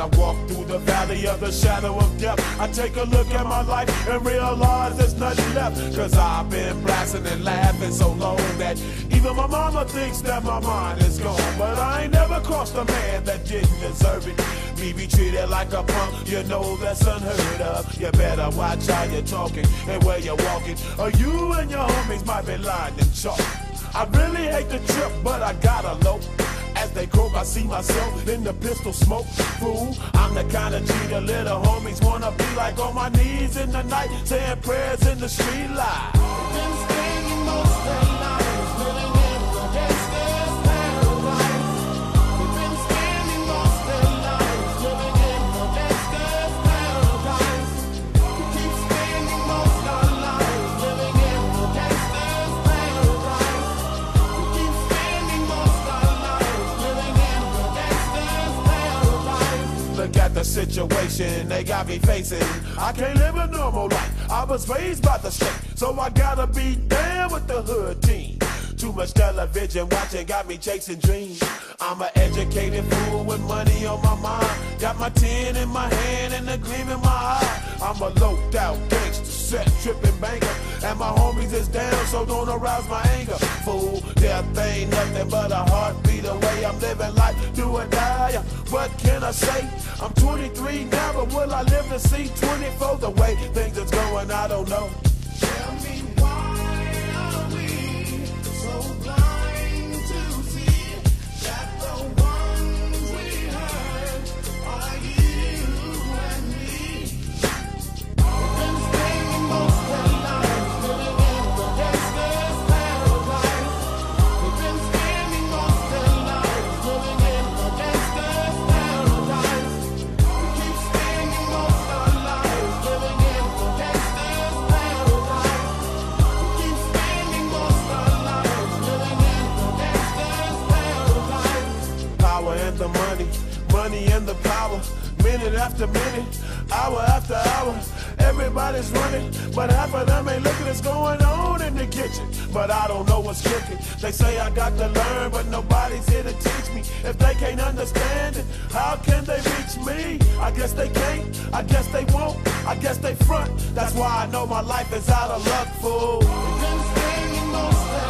I walk through the valley of the shadow of death, I take a look at my life and realize there's nothing left. Cause I've been blasting and laughing so long that even my mama thinks that my mind is gone. But I ain't never crossed a man that didn't deserve it. Me be treated like a punk, you know that's unheard of. You better watch how you're talking and where you're walking, or you and your homies might be lying in chalk. I really hate the trip, but I gotta low. As they croak, I see myself in the pistol smoke. Fool, I'm the kind of G the little homies wanna be like, on my knees in the night, saying prayers in the street light. Been staying most of the night. Look at the situation they got me facing. I can't live a normal life. I was raised by the street, so I gotta be down with the hood team. Too much television watching got me chasing dreams. I'm an educated fool with money on my mind. Got my tin in my hand and a gleam in my eye. I'm a loped out gangster, set tripping banker, and my homies is down, so don't arouse my anger. Fool, death ain't nothing but a heartbeat away. I'm living life do or die. What can I say? I'm 23 now, but will I live to see 24? The way things is going, I don't know. Tell me why are we so blind to see that the ones we hurt are you and me? We've been staying most of the night, living in the gangster's paradise. We've been standing most of the night, living in the gangster's paradise. We keep standing most of the night, living in the gangster's paradise. We keep standing most of the night, living in the gangster's paradise. Power and the money, money and the power. Minute after minute, hour after hour, everybody's running, but half of them ain't looking what's going on in the kitchen. But I don't know what's cooking. They say I got to learn, but nobody's here to teach me. If they can't understand it, how can they reach me? I guess they can't, I guess they won't, I guess they front. That's why I know my life is out of luck, fool.